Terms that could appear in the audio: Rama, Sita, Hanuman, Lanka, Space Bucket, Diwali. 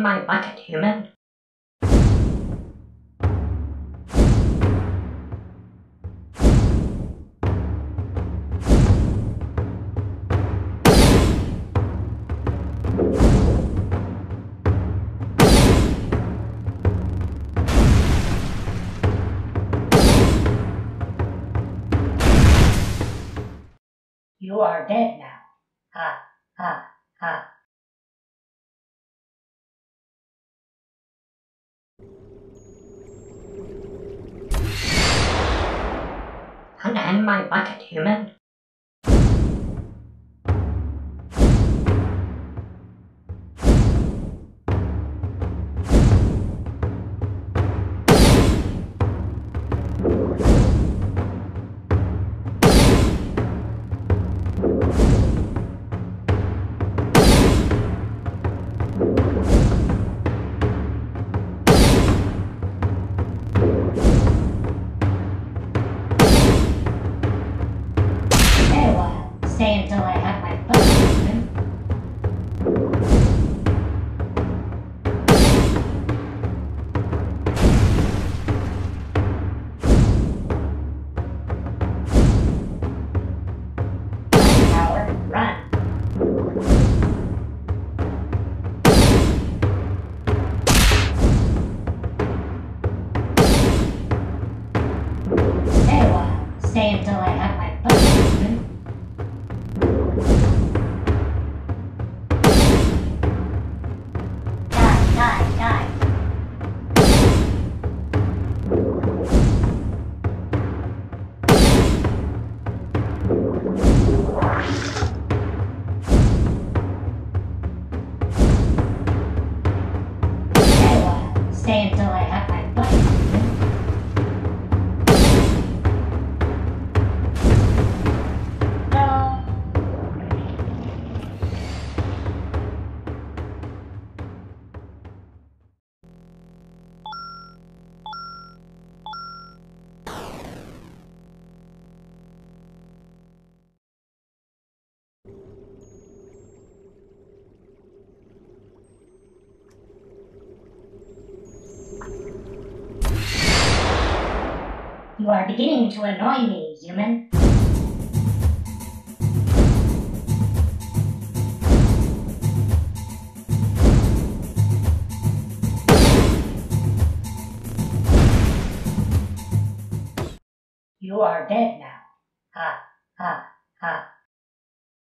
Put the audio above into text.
in my bucket, human. You are dead now. Ha, ha, ha. Come in my bucket, human. Stay until I have my bucket, human. Power, run. Stay a while. Stay until I have my bucket, human. Stay until I have my bucket. No. You are beginning to annoy me, human. You are dead now. Ha, ha, ha.